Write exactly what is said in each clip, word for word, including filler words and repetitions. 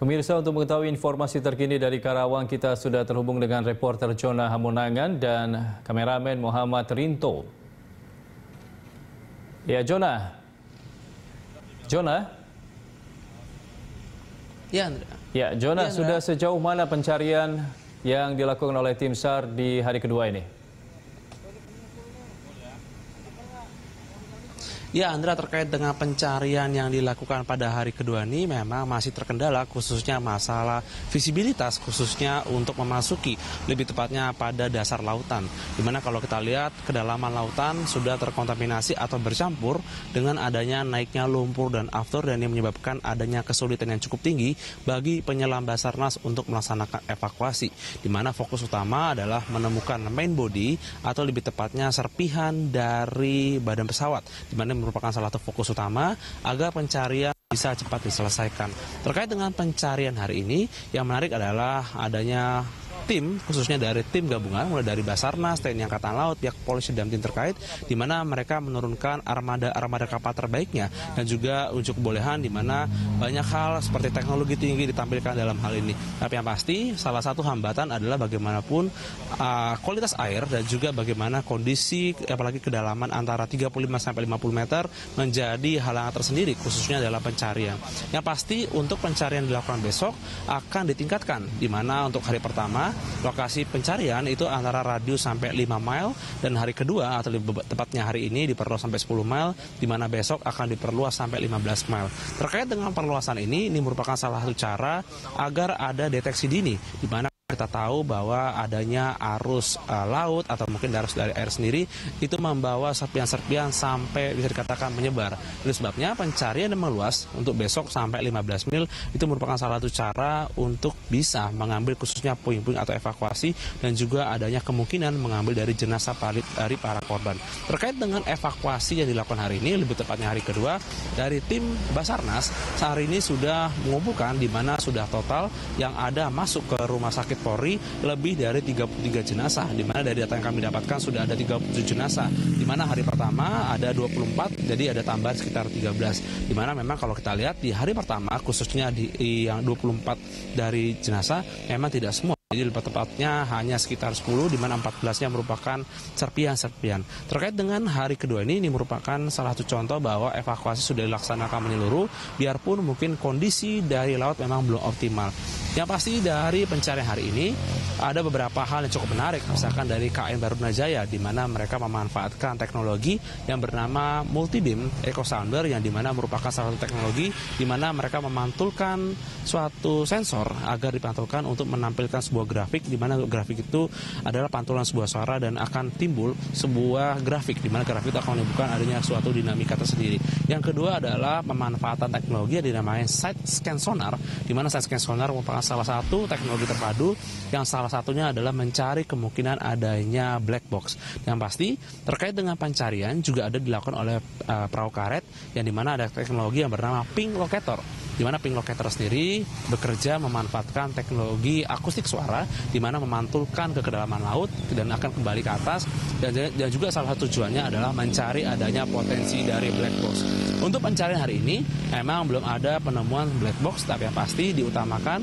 Pemirsa, untuk mengetahui informasi terkini dari Karawang, kita sudah terhubung dengan reporter Jona Hamonangan dan kameramen Muhammad Rinto. Ya, Jona. Jona? Ya, Andra. Ya, Jona, ya, sudah sejauh mana pencarian yang dilakukan oleh tim SAR di hari kedua ini? Ya, Andra, terkait dengan pencarian yang dilakukan pada hari kedua ini memang masih terkendala, khususnya masalah visibilitas, khususnya untuk memasuki lebih tepatnya pada dasar lautan. Dimana kalau kita lihat kedalaman lautan sudah terkontaminasi atau bercampur dengan adanya naiknya lumpur dan after, dan ini menyebabkan adanya kesulitan yang cukup tinggi bagi penyelam Basarnas untuk melaksanakan evakuasi. Dimana fokus utama adalah menemukan main body atau lebih tepatnya serpihan dari badan pesawat. Dimana merupakan salah satu fokus utama agar pencarian bisa cepat diselesaikan. Terkait dengan pencarian hari ini, yang menarik adalah adanya tim, khususnya dari tim gabungan, mulai dari Basarnas, T N I Angkatan Laut, pihak polisi dan tim terkait, di mana mereka menurunkan armada-armada kapal terbaiknya, dan juga unjuk kebolehan di mana banyak hal seperti teknologi tinggi ditampilkan dalam hal ini. Tapi yang pasti, salah satu hambatan adalah bagaimanapun uh, kualitas air dan juga bagaimana kondisi, apalagi kedalaman antara tiga puluh lima sampai lima puluh meter menjadi halangan tersendiri, khususnya dalam pencarian. Yang pasti, untuk pencarian dilakukan besok akan ditingkatkan, di mana untuk hari pertama lokasi pencarian itu antara radius sampai lima mile, dan hari kedua atau lebih tepatnya hari ini diperluas sampai sepuluh mile, di mana besok akan diperluas sampai lima belas mile. Terkait dengan perluasan ini, ini merupakan salah satu cara agar ada deteksi dini, di mana kita tahu bahwa adanya arus uh, laut atau mungkin arus dari air sendiri itu membawa serpian-serpian sampai bisa dikatakan menyebar. Itu sebabnya pencarian yang meluas untuk besok sampai lima belas mil itu merupakan salah satu cara untuk bisa mengambil khususnya puing-puing atau evakuasi, dan juga adanya kemungkinan mengambil dari jenazah dari para korban. Terkait dengan evakuasi yang dilakukan hari ini, lebih tepatnya hari kedua, dari tim Basarnas sehari ini sudah mengumpulkan, di mana sudah total yang ada masuk ke rumah sakit Polri lebih dari tiga puluh tiga jenazah, di mana dari data yang kami dapatkan sudah ada tiga puluh tujuh jenazah, di mana hari pertama ada dua puluh empat, jadi ada tambahan sekitar tiga belas, di mana memang kalau kita lihat di hari pertama khususnya di yang dua puluh empat dari jenazah memang tidak semua. Jadi lebih tepatnya hanya sekitar sepuluh, di mana empat belasnya merupakan serpian-serpian. Terkait dengan hari kedua ini, ini merupakan salah satu contoh bahwa evakuasi sudah dilaksanakan menyeluruh, biarpun mungkin kondisi dari laut memang belum optimal. Yang pasti dari pencarian hari ini, ada beberapa hal yang cukup menarik, misalkan dari K N Barunajaya, di mana mereka memanfaatkan teknologi yang bernama Multibeam Echo Sounder, yang di mana merupakan salah satu teknologi di mana mereka memantulkan suatu sensor agar dipantulkan untuk menampilkan sebuah grafik, di mana grafik itu adalah pantulan sebuah suara dan akan timbul sebuah grafik, di mana grafik itu akan menunjukkan adanya suatu dinamika tersendiri. Yang kedua adalah pemanfaatan teknologi yang dinamakan side scan sonar, di mana side scan sonar merupakan salah satu teknologi terpadu yang salah satunya adalah mencari kemungkinan adanya black box. Yang pasti terkait dengan pencarian juga ada dilakukan oleh uh, perahu karet, yang di mana ada teknologi yang bernama ping locator, di mana ping locator sendiri bekerja memanfaatkan teknologi akustik suara, di mana memantulkan ke kedalaman laut dan akan kembali ke atas, dan, dan juga salah satu tujuannya adalah mencari adanya potensi dari black box. Untuk pencarian hari ini memang belum ada penemuan black box, tapi yang pasti diutamakan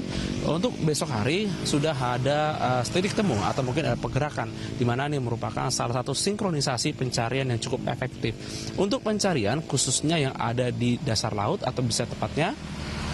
untuk besok hari sudah ada uh, titik temu atau mungkin ada pergerakan, di mana ini merupakan salah satu sinkronisasi pencarian yang cukup efektif. Untuk pencarian khususnya yang ada di dasar laut atau bisa tepatnya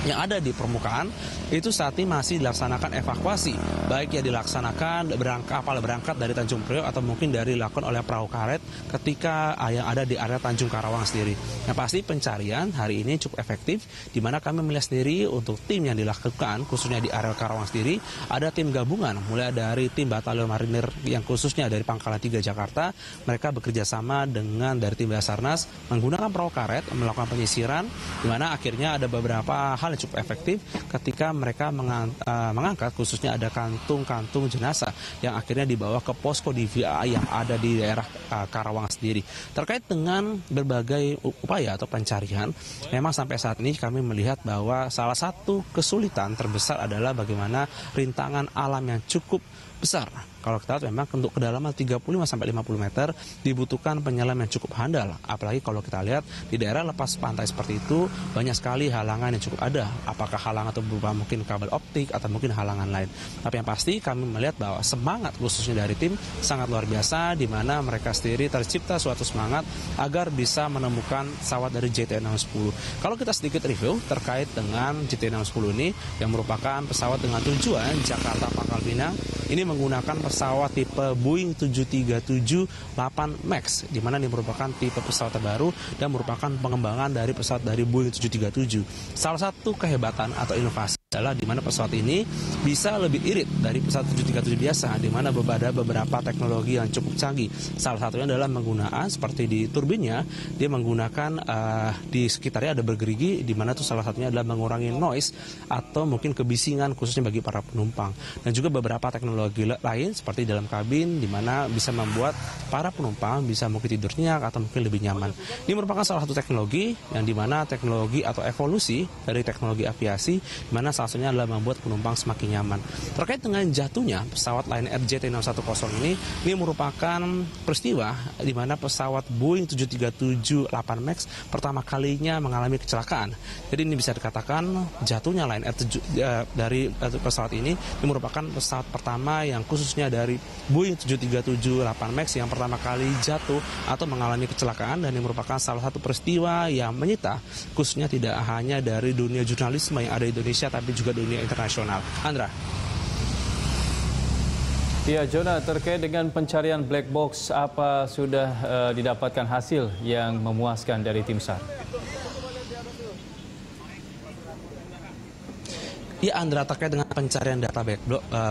yang ada di permukaan, itu saat ini masih dilaksanakan evakuasi, baik yang dilaksanakan berangkat, kapal berangkat dari Tanjung Priok atau mungkin dari dilakukan oleh perahu karet ketika yang ada di area Tanjung Karawang sendiri. Yang pasti pencarian hari ini cukup efektif, di mana kami melihat sendiri untuk tim yang dilakukan khususnya di area Karawang sendiri ada tim gabungan, mulai dari tim Batalion Marinir yang khususnya dari Pangkalan tiga Jakarta, mereka bekerja sama dengan dari tim Basarnas menggunakan perahu karet melakukan penyisiran, di mana akhirnya ada beberapa hal cukup efektif ketika mereka mengangkat khususnya ada kantung-kantung jenazah yang akhirnya dibawa ke posko D V I yang ada di daerah Karawang sendiri. Terkait dengan berbagai upaya atau pencarian, memang sampai saat ini kami melihat bahwa salah satu kesulitan terbesar adalah bagaimana rintangan alam yang cukup besar. Kalau kita lihat memang untuk kedalaman tiga puluh lima sampai lima puluh meter dibutuhkan penyelam yang cukup handal. Apalagi kalau kita lihat di daerah lepas pantai seperti itu banyak sekali halangan yang cukup ada. sudah, apakah halangan atau berupa mungkin kabel optik atau mungkin halangan lain. Tapi yang pasti kami melihat bahwa semangat khususnya dari tim sangat luar biasa, di mana mereka sendiri tercipta suatu semangat agar bisa menemukan pesawat dari J T enam satu nol. Kalau kita sedikit review terkait dengan J T enam satu nol ini, yang merupakan pesawat dengan tujuan Jakarta Pangkalpinang, ini menggunakan pesawat tipe Boeing tujuh tiga tujuh delapan Max, di mana ini merupakan tipe pesawat terbaru dan merupakan pengembangan dari pesawat dari Boeing tujuh tiga tujuh. Salah satu kehebatan atau inovasi adalah di mana pesawat ini bisa lebih irit dari pesawat tujuh tiga tujuh biasa, di mana ada beberapa teknologi yang cukup canggih. Salah satunya adalah menggunakan seperti di turbinnya, dia menggunakan uh, di sekitarnya ada bergerigi, di mana itu salah satunya adalah mengurangi noise atau mungkin kebisingan khususnya bagi para penumpang. Dan juga beberapa teknologi lain seperti dalam kabin, di mana bisa membuat para penumpang bisa mungkin tidur nyenyak atau mungkin lebih nyaman. Ini merupakan salah satu teknologi yang di mana teknologi atau evolusi dari teknologi aviasi, di mana salah satunya adalah membuat penumpang semakin nyaman. Terkait dengan jatuhnya pesawat Lion Air J T enam satu nol ini, ini merupakan peristiwa di mana pesawat Boeing tujuh tiga tujuh delapan Max pertama kalinya mengalami kecelakaan. Jadi ini bisa dikatakan jatuhnya Lion Air eh, dari eh, pesawat ini, ini merupakan pesawat pertama yang khususnya dari Boeing tujuh tiga tujuh delapan Max yang pertama kali jatuh atau mengalami kecelakaan, dan ini merupakan salah satu peristiwa yang menyita khususnya tidak hanya dari dunia jurnalisme yang ada di Indonesia, tapi juga dunia internasional. Andra. Ya, Jona, terkait dengan pencarian black box, apa sudah uh, didapatkan hasil yang memuaskan dari tim SAR? Ya, Andra, terkait dengan pencarian data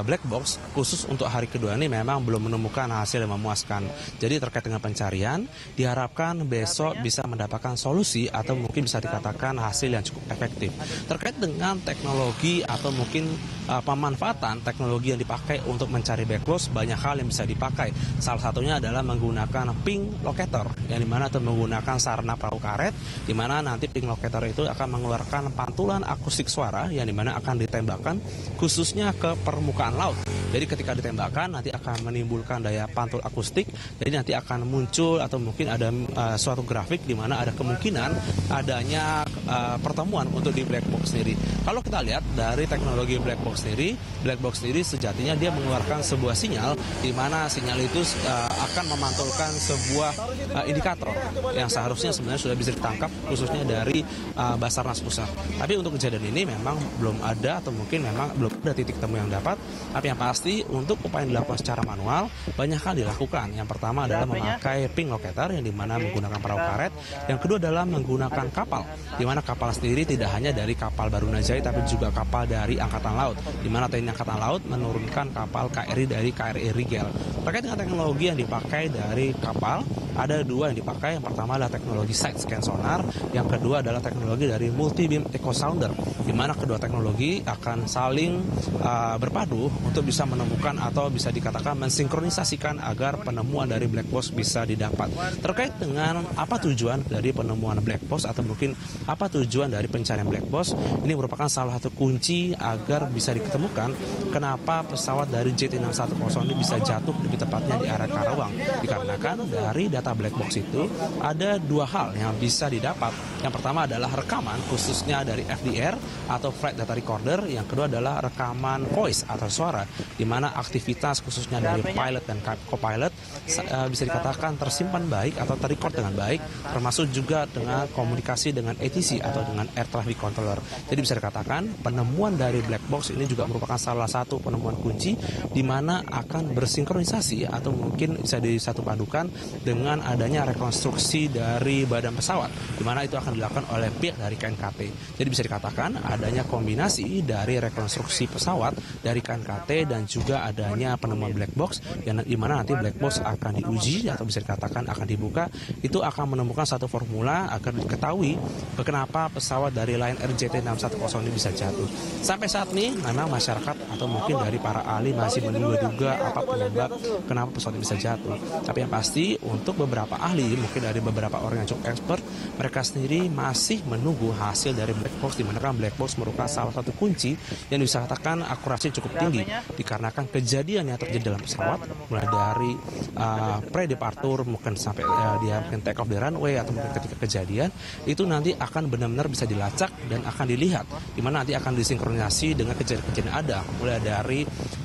black box, khusus untuk hari kedua ini memang belum menemukan hasil yang memuaskan. Jadi terkait dengan pencarian, diharapkan besok bisa mendapatkan solusi atau mungkin bisa dikatakan hasil yang cukup efektif. Terkait dengan teknologi atau mungkin uh, pemanfaatan teknologi yang dipakai untuk mencari black box, banyak hal yang bisa dipakai. Salah satunya adalah menggunakan ping locator, yang dimana atau menggunakan sarana perahu karet, di mana nanti ping locator itu akan mengeluarkan pantulan akustik suara, yang dimana akan ditembakkan khususnya ke permukaan laut. Jadi ketika ditembakkan nanti akan menimbulkan daya pantul akustik. Jadi nanti akan muncul atau mungkin ada uh, suatu grafik di mana ada kemungkinan adanya uh, pertemuan untuk di black box sendiri. Kalau kita lihat dari teknologi black box sendiri, black box sendiri sejatinya dia mengeluarkan sebuah sinyal, di mana sinyal itu uh, akan memantulkan sebuah uh, indikator yang seharusnya sebenarnya sudah bisa ditangkap khususnya dari uh, Basarnas pusat. Tapi untuk kejadian ini memang belum ada, atau mungkin memang belum ada titik temu yang dapat. Tapi yang pasti untuk upaya yang dilakukan secara manual banyak hal dilakukan. Yang pertama adalah memakai ping locator yang dimana menggunakan perahu karet. Yang kedua adalah menggunakan kapal, di mana kapal sendiri tidak hanya dari kapal Barunajaya tapi juga kapal dari Angkatan Laut, di mana T N I Angkatan Laut menurunkan kapal K R I dari K R I Rigel. Terkait dengan teknologi yang dipakai dari kapal, ada dua yang dipakai. Yang pertama adalah teknologi side scan sonar, yang kedua adalah teknologi dari Multibeam Echo Sounder, di mana kedua teknologi akan saling uh, berpadu untuk bisa menemukan atau bisa dikatakan mensinkronisasikan agar penemuan dari black box bisa didapat. Terkait dengan apa tujuan dari penemuan black box atau mungkin apa tujuan dari pencarian black box, ini merupakan salah satu kunci agar bisa diketemukan kenapa pesawat dari J T enam satu nol ini bisa jatuh di tepatnya di arah Karawang, dikarenakan dari data black box itu ada dua hal yang bisa didapat. Yang pertama adalah rekaman khususnya dari F D R atau Flight Data Recorder, yang kedua adalah rekaman voice atau suara, di mana aktivitas khususnya dari pilot dan co-pilot uh, bisa dikatakan tersimpan baik atau terrecord dengan baik, termasuk juga dengan komunikasi dengan A T C atau dengan Air Traffic Controller. Jadi bisa dikatakan penemuan dari black box ini juga merupakan salah satu penemuan kunci, di mana akan bersinkronisasi atau mungkin bisa disatupadukan dengan adanya rekonstruksi dari badan pesawat, di mana itu akan dilakukan oleh pihak dari K N K T. Jadi bisa dikatakan adanya kombinasi dari rekonstruksi pesawat dari K N K T dan juga adanya penemuan black box, yang di mana nanti black box akan diuji atau bisa dikatakan akan dibuka, itu akan menemukan satu formula agar diketahui kenapa pesawat dari Lion Air J T enam satu nol ini bisa jatuh. Sampai saat ini memang masyarakat atau mungkin dari para ahli masih menduga-duga apa penyebab kenapa pesawat bisa jatuh. Tapi yang pasti untuk beberapa ahli, mungkin dari beberapa orang yang cukup expert, mereka sendiri masih menunggu hasil dari black box, di mana black box merupakan salah satu kunci yang bisa dikatakan akurasi cukup tinggi, dikarenakan kejadian yang terjadi dalam pesawat, mulai dari uh, pre-departure, mungkin sampai uh, dia mungkin take off di runway, atau mungkin ketika kejadian, itu nanti akan benar-benar bisa dilacak dan akan dilihat, di mana nanti akan disinkronisasi dengan kejadian-kejadian ada, mulai dari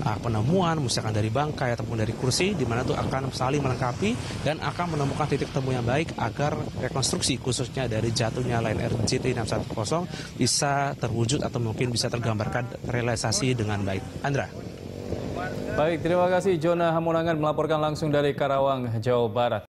uh, penemuan, misalkan dari bangkai ataupun dari kursi, di mana itu akan saling melengkapi dan akan menemukan titik temu yang baik agar rekonstruksi khususnya dari jatuhnya Lion Air J T enam satu nol bisa terwujud atau mungkin bisa tergambarkan realisasi dengan baik. Andra. Baik, terima kasih Jona Hamonangan melaporkan langsung dari Karawang, Jawa Barat.